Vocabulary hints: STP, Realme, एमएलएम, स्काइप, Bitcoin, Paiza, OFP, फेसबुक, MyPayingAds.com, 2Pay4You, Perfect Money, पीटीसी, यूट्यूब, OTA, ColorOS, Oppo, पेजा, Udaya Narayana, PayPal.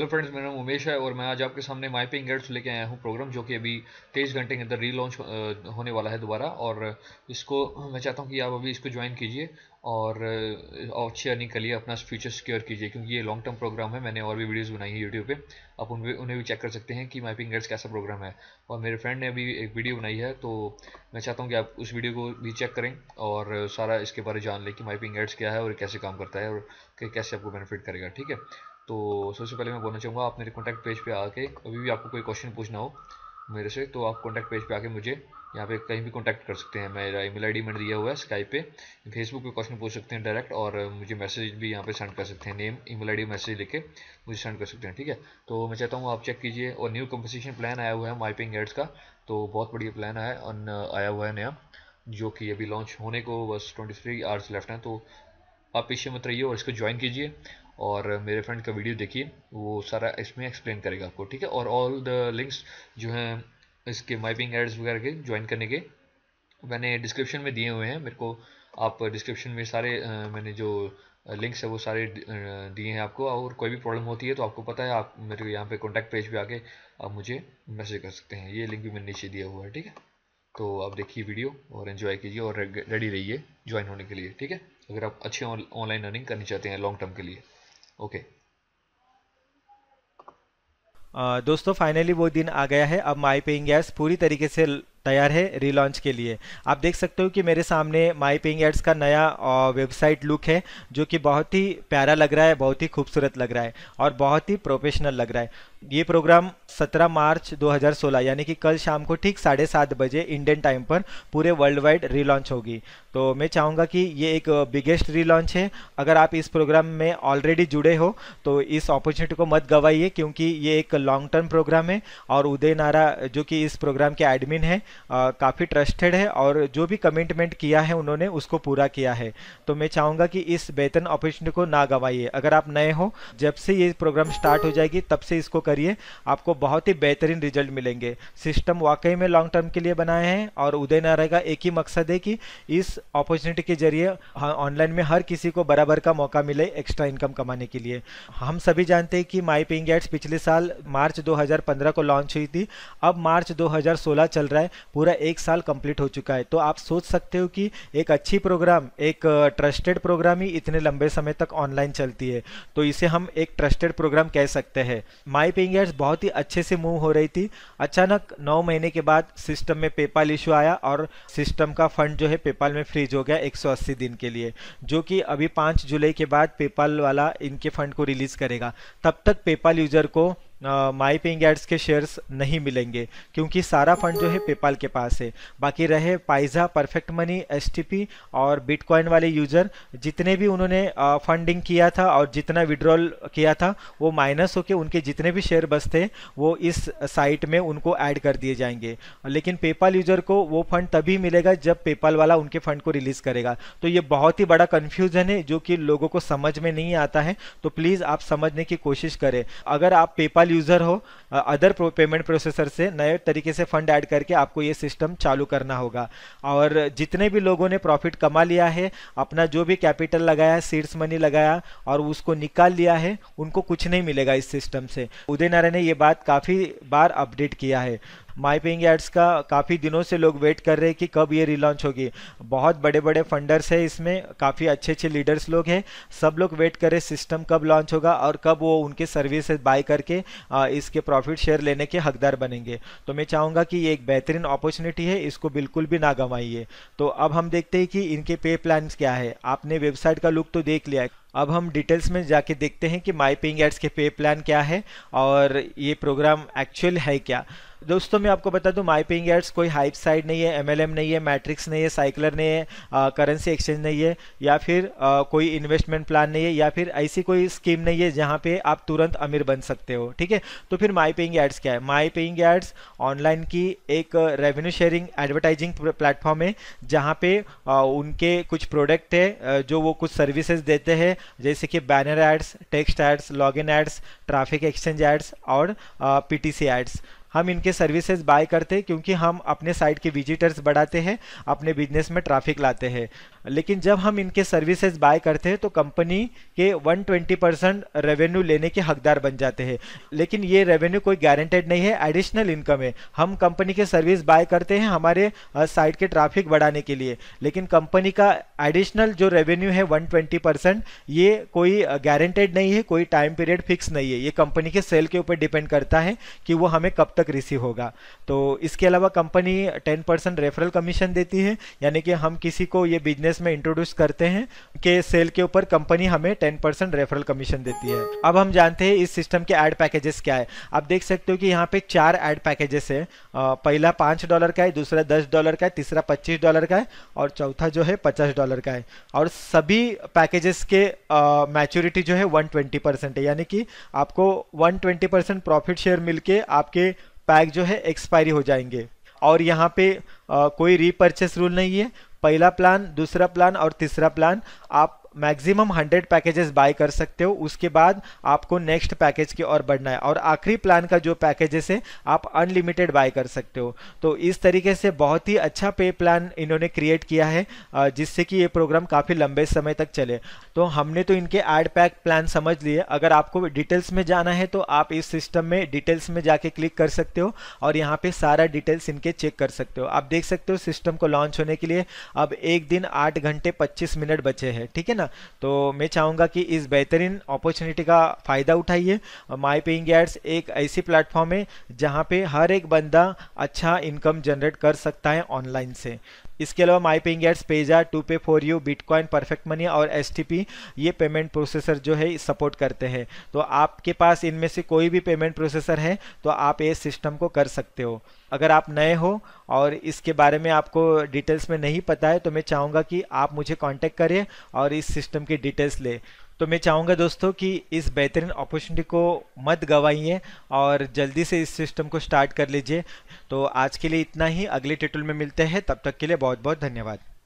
Hello friends, मेरा नाम उमेश है और मैं आज आपके सामने माय पेइंग एड्स लेके आया हूं प्रोग्राम, जो कि अभी 23 घंटे के अंदर रीलॉन्च होने वाला है दोबारा। और इसको मैं चाहता हूं कि आप अभी इसको ज्वाइन कीजिए और अच्छी अर्निंग के लिए अपना फ्यूचर सिक्योर कीजिए, क्योंकि ये लॉन्ग टर्म प्रोग्राम है। मैंने और भी वीडियोज़ बनाई है यूट्यूब पर, आप उन्हें भी चेक कर सकते हैं कि माय पेइंग एड्स कैसा प्रोग्राम है। और मेरे फ्रेंड ने अभी एक वीडियो बनाई है, तो मैं चाहता हूँ कि आप उस वीडियो को भी चेक करें और सारा इसके बारे में जान लें कि माय पेइंग एड्स क्या है और कैसे काम करता है और कैसे आपको बेनिफिट करेगा। ठीक है, तो सबसे पहले मैं बोलना चाहूँगा, आप मेरे कॉन्टैक्ट पेज पे आके अभी भी आपको कोई क्वेश्चन पूछना हो मेरे से, तो आप कॉन्टैक्ट पेज पे आके मुझे यहाँ पे कहीं भी कॉन्टैक्ट कर सकते हैं। मेरा ईमेल आईडी मैंने दिया हुआ है, स्काइप पे, फेसबुक पे क्वेश्चन पूछ सकते हैं डायरेक्ट, और मुझे मैसेज भी यहाँ पे सेंड कर सकते हैं, नेम, ईमेल आईडी, मैसेज लिख के मुझे सेंड कर सकते हैं। ठीक है, तो मैं चाहता हूँ आप चेक कीजिए। और न्यू कंपनसेशन प्लान आया हुआ है माय पेइंग एड्स का, तो बहुत बढ़िया प्लान आया हुआ है नया, जो कि अभी लॉन्च होने को बस 23 आवर्स लेफ्ट हैं। तो आप पीछे मत रहिए और इसको ज्वाइन कीजिए, और मेरे फ्रेंड का वीडियो देखिए, वो सारा इसमें एक्सप्लेन करेगा आपको। ठीक है, और ऑल द लिंक्स जो हैं इसके माय पेइंग एड्स वगैरह के ज्वाइन करने के मैंने डिस्क्रिप्शन में दिए हुए हैं। मेरे को आप डिस्क्रिप्शन में सारे मैंने जो लिंक्स है वो सारे दिए हैं आपको, और कोई भी प्रॉब्लम होती है तो आपको पता है, आप मेरे को यहाँ पर कॉन्टैक्ट पेज पर आके आप मुझे मैसेज कर सकते हैं। ये लिंक भी मैंने नीचे दिया हुआ है। ठीक है, तो आप देखिए वीडियो और एंजॉय कीजिए और रेडी रहिए ज्वाइन होने के लिए। ठीक है, अगर आप अच्छी ऑनलाइन अर्निंग करनी चाहते हैं लॉन्ग टर्म के लिए। ओके दोस्तों, फाइनली वो दिन आ गया है। अब माय पेइंग एड्स पूरी तरीके से तैयार है रीलॉन्च के लिए। आप देख सकते हो कि मेरे सामने माय पेइंग एड्स का नया वेबसाइट लुक है, जो कि बहुत ही प्यारा लग रहा है, बहुत ही खूबसूरत लग रहा है और बहुत ही प्रोफेशनल लग रहा है। ये प्रोग्राम 17 मार्च 2016 यानी कि कल शाम को ठीक 7:30 बजे इंडियन टाइम पर पूरे वर्ल्ड वाइड रीलॉन्च होगी। तो मैं चाहूँगा कि ये एक बिगेस्ट रीलॉन्च है। अगर आप इस प्रोग्राम में ऑलरेडी जुड़े हो तो इस अपॉर्चुनिटी को मत गवाइए, क्योंकि ये एक लॉन्ग टर्म प्रोग्राम है। और उदय नारा, जो कि इस प्रोग्राम के एडमिन है, काफ़ी ट्रस्टेड है और जो भी कमिटमेंट किया है उन्होंने उसको पूरा किया है। तो मैं चाहूँगा कि इस बेहतरीन अपॉर्चुनिटी को ना गवाइए। अगर आप नए हो, जब से ये प्रोग्राम स्टार्ट हो जाएगी तब से इसको करिए, आपको बहुत ही बेहतरीन रिजल्ट मिलेंगे। सिस्टम वाकई में लॉन्ग टर्म के लिए बनाए हैं और उदय नारायण का एक ही मकसद है कि इस अपॉर्चुनिटी के जरिए ऑनलाइन में हर किसी को बराबर का मौका मिले एक्स्ट्रा इनकम कमाने के लिए। हम सभी जानते हैं कि माय पेइंग एड्स पिछले साल मार्च 2015 को लॉन्च हुई थी, अब मार्च 2016 चल रहा है, पूरा एक साल कंप्लीट हो चुका है। तो आप सोच सकते हो कि एक अच्छी प्रोग्राम, एक ट्रस्टेड प्रोग्राम ही इतने लंबे समय तक ऑनलाइन चलती है, तो इसे हम एक ट्रस्टेड प्रोग्राम कह सकते हैं। माय पेइंग एड्स बहुत ही अच्छे से मूव हो रही थी। अचानक 9 महीने के बाद सिस्टम में पेपाल इशू आया और सिस्टम का फंड जो है पेपाल में फ्रीज हो गया 180 दिन के लिए, जो कि अभी 5 जुलाई के बाद पेपाल वाला इनके फंड को रिलीज करेगा। तब तक पेपाल यूजर को माय पेइंग एड्स के शेयर्स नहीं मिलेंगे, क्योंकि सारा फंड जो है पेपाल के पास है। बाकी रहे पाइजा, परफेक्ट मनी, एसटीपी और बिटकॉइन वाले यूज़र, जितने भी उन्होंने फंडिंग किया था और जितना विड्रॉल किया था वो माइनस होकर उनके जितने भी शेयर बचते वो इस साइट में उनको ऐड कर दिए जाएंगे। लेकिन पेपाल यूज़र को वो फंड तभी मिलेगा जब पेपाल वाला उनके फंड को रिलीज़ करेगा। तो ये बहुत ही बड़ा कन्फ्यूज़न है, जो कि लोगों को समझ में नहीं आता है। तो प्लीज़ आप समझने की कोशिश करें। अगर आप पेपाल यूजर हो, अदर पेमेंट प्रोसेसर से नए तरीके से फंड ऐड करके आपको ये सिस्टम चालू करना होगा। और जितने भी लोगों ने प्रॉफिट कमा लिया है, अपना जो भी कैपिटल लगाया, सीड्स मनी लगाया और उसको निकाल लिया है, उनको कुछ नहीं मिलेगा इस सिस्टम से। उदय नारायण ने ये बात काफ़ी बार अपडेट किया है। माय पेइंग एड्स का काफ़ी दिनों से लोग वेट कर रहे हैं कि कब ये रिलॉन्च होगी। बहुत बड़े बड़े फंडर्स हैं इसमें, काफ़ी अच्छे अच्छे लीडर्स लोग हैं, सब लोग वेट कर रहे सिस्टम कब लॉन्च होगा और कब वो उनके सर्विस बाय करके इसके प्रॉफिट शेयर लेने के हकदार बनेंगे। तो मैं चाहूँगा कि ये एक बेहतरीन अपॉर्चुनिटी है, इसको बिल्कुल भी ना गंवाइए। तो अब हम देखते हैं कि इनके पे प्लान्स क्या है। आपने वेबसाइट का लुक तो देख लिया है, अब हम डिटेल्स में जाके देखते हैं कि माय पेइंग एड्स के पे प्लान क्या है और ये प्रोग्राम एक्चुअल है क्या। दोस्तों, मैं आपको बता दूं, माय पेइंग एड्स कोई हाइप साइट नहीं है, एमएलएम नहीं है, मैट्रिक्स नहीं है, साइक्लर नहीं है, करेंसी एक्सचेंज नहीं है, या फिर कोई इन्वेस्टमेंट प्लान नहीं है, या फिर ऐसी कोई स्कीम नहीं है जहाँ पे आप तुरंत अमीर बन सकते हो। ठीक है, तो फिर माय पेइंग एड्स क्या है? माय पेइंग एड्स ऑनलाइन की एक रेवेन्यू शेयरिंग एडवर्टाइजिंग प्लेटफॉर्म है, जहाँ पे उनके कुछ प्रोडक्ट है जो वो कुछ सर्विसेज देते हैं, जैसे कि banner ads, text ads, login ads, traffic exchange ads और पीटीसी एड्स। हम इनके सर्विसेज बाय करते हैं क्योंकि हम अपने साइट के विजिटर्स बढ़ाते हैं, अपने बिजनेस में ट्रैफिक लाते हैं। लेकिन जब हम इनके सर्विसेज बाय करते हैं तो कंपनी के 120% रेवेन्यू लेने के हकदार बन जाते हैं। लेकिन ये रेवेन्यू कोई गारंटेड नहीं है, एडिशनल इनकम है। हम कंपनी के सर्विस बाय करते हैं हमारे साइट के ट्रैफिक बढ़ाने के लिए, लेकिन कंपनी का एडिशनल जो रेवेन्यू है 120% ये कोई गारंटेड नहीं है, कोई टाइम पीरियड फिक्स नहीं है। ये कंपनी के सेल के ऊपर डिपेंड करता है कि वो हमें कब तक रिसीव होगा। तो इसके अलावा कंपनी 10% रेफरल कमीशन देती है, यानी कि हम किसी को ये बिजनेस में इंट्रोड्यूस करते हैं कि सेल के ऊपर कंपनी हमें 10% रेफरल कमीशन देती है। अब हम जानते हैं इस सिस्टम के ऐड पैकेजेस क्या है। आप देख सकते हो कि यहाँ पे 4 ऐड पैकेजेस है। पहला $5 का है, दूसरा $10 का है, तीसरा $25 का है और चौथा जो है $50 का है। और सभी पैकेजेस के मैच्योरिटी जो है 120% है, यानी कि आपको 120% प्रॉफिट शेयर मिलके आपके पैक जो है एक्सपायरी हो जाएंगे। और यहाँ पे कोई रीपर्चेस रूल नहीं है। पहला प्लान, दूसरा प्लान और तीसरा प्लान आप मैक्सिमम 100 पैकेजेस बाय कर सकते हो, उसके बाद आपको नेक्स्ट पैकेज की ओर बढ़ना है। और आखिरी प्लान का जो पैकेजेस है आप अनलिमिटेड बाय कर सकते हो। तो इस तरीके से बहुत ही अच्छा पे प्लान इन्होंने क्रिएट किया है, जिससे कि ये प्रोग्राम काफ़ी लंबे समय तक चले। तो हमने तो इनके ऐड पैक प्लान समझ लिए। अगर आपको डिटेल्स में जाना है तो आप इस सिस्टम में डिटेल्स में जाके क्लिक कर सकते हो और यहाँ पर सारा डिटेल्स इनके चेक कर सकते हो। आप देख सकते हो सिस्टम को लॉन्च होने के लिए अब 1 दिन 8 घंटे 25 मिनट बचे हैं, ठीक है। तो मैं चाहूँगा कि इस बेहतरीन अपॉर्चुनिटी का फ़ायदा उठाइए। माई पेइंग एड्स एक ऐसी प्लेटफॉर्म है जहाँ पे हर एक बंदा अच्छा इनकम जनरेट कर सकता है ऑनलाइन से। इसके अलावा My paying ads पेजा, 2Pay4You, Bitcoin, perfect money और STP ये पेमेंट प्रोसेसर जो है सपोर्ट करते हैं। तो आपके पास इनमें से कोई भी पेमेंट प्रोसेसर है तो आप ये सिस्टम को कर सकते हो। अगर आप नए हो और इसके बारे में आपको डिटेल्स में नहीं पता है तो मैं चाहूँगा कि आप मुझे कॉन्टैक्ट करें और इस सिस्टम की डिटेल्स लें। तो मैं चाहूँगा दोस्तों कि इस बेहतरीन अपॉर्चुनिटी को मत गंवाइए और जल्दी से इस सिस्टम को स्टार्ट कर लीजिए। तो आज के लिए इतना ही, अगले ट्यूटोरियल में मिलते हैं, तब तक के लिए बहुत बहुत धन्यवाद।